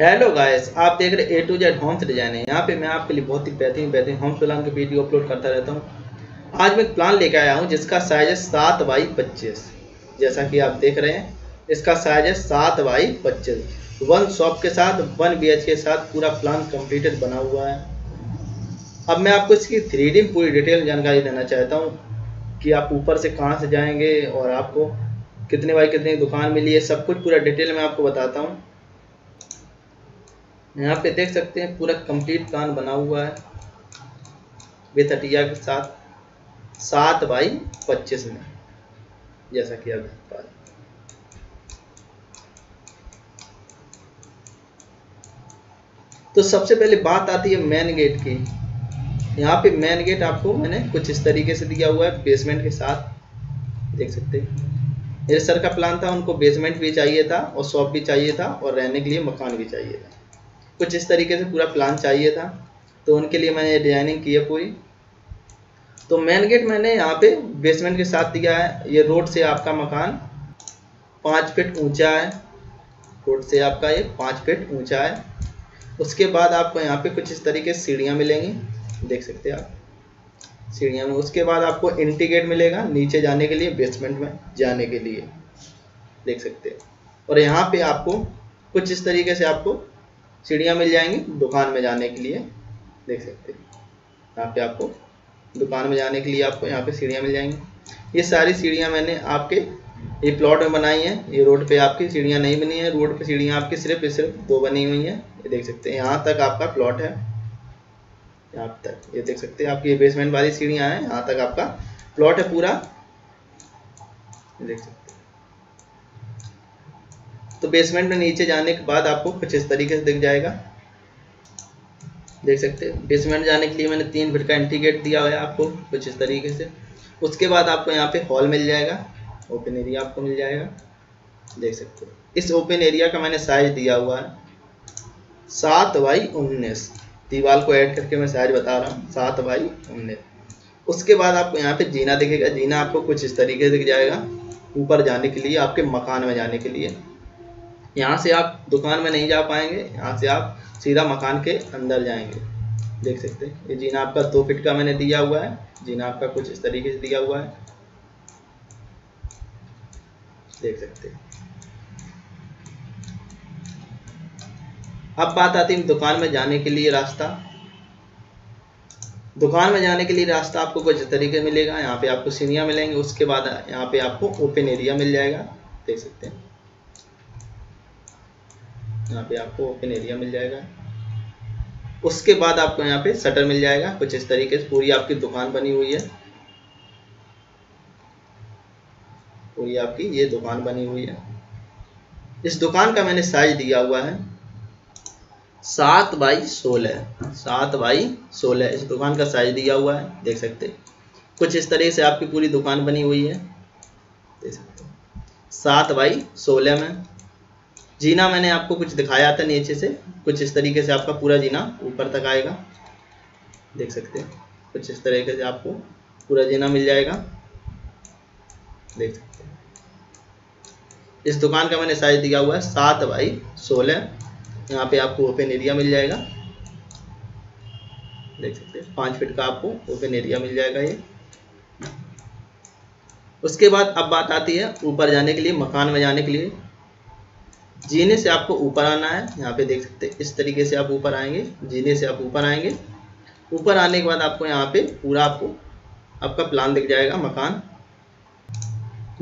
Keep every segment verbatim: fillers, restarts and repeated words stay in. Hello guys, आप देख रहे A to Z homes designing. यहाँ पे मैं आपके लिए बहुत ही बेहतरीन बेहतरीन होम्स प्लान के वीडियो अपलोड करता रहता हूँ। आज मैं एक प्लान लेकर आया हूँ जिसका साइज है सात बाई पच्चीस। जैसा कि आप देख रहे हैं, इसका साइज है सात बाई पच्चीस। वन शॉप के साथ, वन बी एच के साथ पूरा प्लान कम्प्लीटेड बना हुआ है। अब मैं आपको इसकी थ्री डी में पूरी डिटेल जानकारी देना चाहता हूँ कि आप ऊपर से कहाँ से जाएँगे और आपको कितने बाई कितनी दुकान मिली है, सब कुछ पूरा डिटेल में आपको बताता हूँ। यहाँ पे देख सकते हैं पूरा कंप्लीट प्लान बना हुआ है बेतटिया के साथ सात बाई पच्चीस में। जैसा कि आप देख पा रहे हैं, तो सबसे पहले बात आती है मेन गेट की। यहाँ पे मेन गेट आपको मैंने कुछ इस तरीके से दिया हुआ है बेसमेंट के साथ। देख सकते हैं मेरे सर का प्लान था, उनको बेसमेंट भी चाहिए था और शॉप भी चाहिए था और रहने के लिए मकान भी चाहिए था। कुछ इस तरीके से पूरा प्लान चाहिए था, तो उनके लिए मैंने डिजाइनिंग की है पूरी। तो मेन गेट मैंने यहाँ पे बेसमेंट के साथ दिया है। ये रोड से आपका मकान पाँच फीट ऊंचा है, रोड से आपका ये पाँच फीट ऊंचा है। उसके बाद आपको यहाँ पे कुछ इस तरीके से सीढ़ियाँ मिलेंगी, देख सकते हैं आप सीढ़ियाँ में। उसके बाद आपको एंट्री गेट मिलेगा नीचे जाने के लिए, बेसमेंट में जाने के लिए, देख सकते हैं। और यहाँ पर आपको कुछ इस तरीके से आपको सीढ़ियाँ मिल जाएंगी दुकान में जाने के लिए, देख सकते हैं। यहाँ पे आपको दुकान में जाने के लिए आपको यहाँ पे सीढ़ियाँ मिल जाएंगी। ये सारी सीढ़ियाँ मैंने आपके ये प्लॉट में बनाई हैं। ये रोड पे आपकी सीढ़ियाँ नहीं बनी हैं, रोड पे सीढ़ियाँ आपकी सिर्फ सिर्फ दो बनी हुई हैं, ये देख सकते हैं। यहाँ तक आपका प्लॉट है, यहाँ तक, ये देख सकते हैं। आपकी ये बेसमेंट वाली सीढ़ियाँ हैं, यहाँ तक आपका प्लॉट है पूरा, देख सकते हैं। तो बेसमेंट में नीचे जाने के बाद आपको कुछ इस तरीके से दिख जाएगा, देख सकते हैं। बेसमेंट जाने के लिए मैंने तीन फीट का एंट्री गेट दिया हुआ है आपको कुछ इस तरीके से। उसके बाद आपको यहाँ पे हॉल मिल जाएगा, ओपन एरिया आपको मिल जाएगा, देख सकते हैं। इस ओपन एरिया का मैंने साइज दिया हुआ है सात बाई उन्नीस। दीवार को ऐड करके मैं साइज बता रहा हूँ, सात बाई उन्नीस। उसके बाद आपको यहाँ पे जीना दिखेगा, जीना आपको कुछ इस तरीके से दिख जाएगा ऊपर जाने के लिए, आपके मकान में जाने के लिए। यहाँ से आप दुकान में नहीं जा पाएंगे, यहाँ से आप सीधा मकान के अंदर जाएंगे, देख सकते हैं। ये जीना आपका दो फीट का मैंने दिया हुआ है, जीना आपका कुछ इस तरीके से दिया हुआ है, देख सकते हैं। अब बात आती है दुकान में जाने के लिए रास्ता। दुकान में जाने के लिए रास्ता आपको कुछ इस तरीके मिलेगा, यहाँ पे आपको सीढ़ियाँ मिलेंगी। उसके बाद यहाँ पे आपको ओपन एरिया मिल जाएगा, देख सकते हैं। यहाँ पे आपको ओपन एरिया मिल जाएगा। उसके बाद आपको यहाँ पे शटर मिल जाएगा कुछ इस तरीके से। पूरी आपकी दुकान बनी हुई है, पूरी आपकी ये दुकान बनी हुई है। इस दुकान का मैंने साइज दिया हुआ है सात बाई सोलह, सात बाई सोलह इस दुकान का साइज दिया हुआ है, देख सकते। कुछ इस तरीके से आपकी पूरी दुकान बनी हुई है, देख सकते सात बाई सोलह में। जीना मैंने आपको कुछ दिखाया था नीचे से, कुछ इस तरीके से आपका पूरा जीना ऊपर तक आएगा, देख सकते हैं। कुछ इस तरीके से आपको पूरा जीना मिल जाएगा, देख सकते हैं। इस दुकान का मैंने साइज दिया हुआ है सात बाई सोलह। यहाँ पे आपको ओपन एरिया मिल जाएगा, देख सकते हैं। पाँच फीट का आपको ओपन एरिया मिल जाएगा ये। उसके बाद अब बात आती है ऊपर जाने के लिए, मकान में जाने के लिए। जीने से आपको ऊपर आना है, यहाँ पे देख सकते हैं। इस तरीके से आप ऊपर आएंगे, जीने से आप ऊपर आएंगे। ऊपर आने के बाद आपको यहाँ पे पूरा आपको आपका प्लान दिख जाएगा मकान।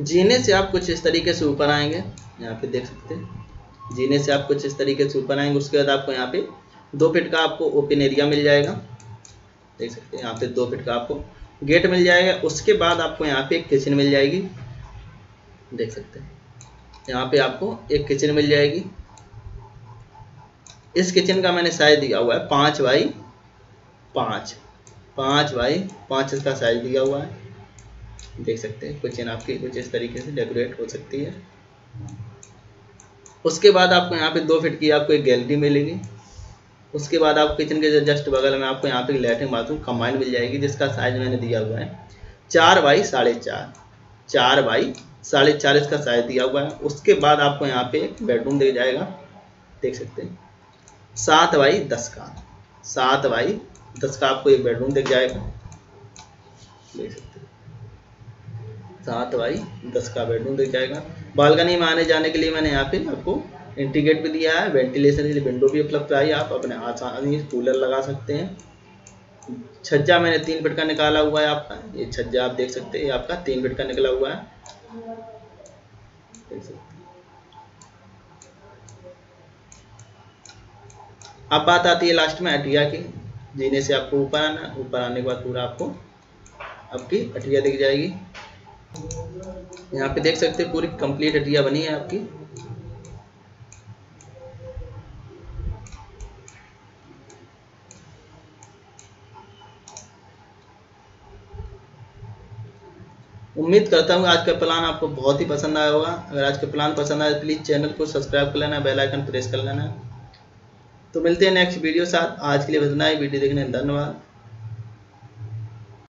जीने से आप कुछ इस तरीके से ऊपर आएंगे, यहाँ पे देख सकते हैं। जीने से आप कुछ इस तरीके से ऊपर आएंगे। उसके बाद आपको यहाँ पे दो फीट का आपको ओपन एरिया मिल जाएगा, देख सकते हैं। यहाँ पे दो फीट का आपको गेट मिल जाएगा। उसके बाद आपको यहाँ पे किचन मिल जाएगी, देख सकते हैं। यहाँ पे आपको एक किचन मिल जाएगी। इस किचन का मैंने साइज दिया हुआ है पाँच बाई पाँच, पाँच बाई पाँच इसका साइज दिया हुआ है, देख सकते हैं। किचन आपकी कुछ इस तरीके से डेकोरेट हो सकती है। उसके बाद आपको यहाँ पे दो फीट की आपको एक गैलरी मिलेगी। उसके बाद आपको किचन के जस्ट बगल में आपको यहाँ पे लैट्रिन बाथरूम कंबाइन मिल जाएगी, जिसका साइज मैंने दिया हुआ है चार बाई साढ़े चार, चार बाई साढ़े चार इसका साइज दिया हुआ है। उसके बाद आपको यहाँ पे एक बेडरूम दिया जाएगा, देख सकते हैं। सात बाई दस का, सात बाई दस का आपको एक बेडरूम दिख जाएगा, ले सकते हैं सात बाई दस का बेडरूम दिख जाएगा। बालकनी में आने जाने के लिए मैंने यहाँ पे आपको इंटीग्रेट भी दिया है, वेंटिलेशन के लिए विंडो भी उपलब्ध है, आप अपने आसानी से कूलर लगा सकते हैं। छज्जा मैंने तीन फीट का निकाला हुआ है आपका, ये छज्जा आप देख सकते हैं, ये आपका तीन फीट का निकला हुआ है, देख सकते हैं। अब बात आती है लास्ट में अटिया की, जीने से आपको ऊपर आना, ऊपर आने के बाद पूरा आपको आपकी अटिया दिख जाएगी। यहाँ पे देख सकते हैं पूरी कंप्लीट अटिया बनी है आपकी। उम्मीद करता हूँ आज का प्लान आपको बहुत ही पसंद आया होगा। अगर आज का प्लान पसंद आया तो प्लीज़ चैनल को सब्सक्राइब कर लेना, बेल आइकन प्रेस कर लेना। तो मिलते हैं नेक्स्ट वीडियो साथ। आज के लिए बस इतना ही। वीडियो देखने धन्यवाद।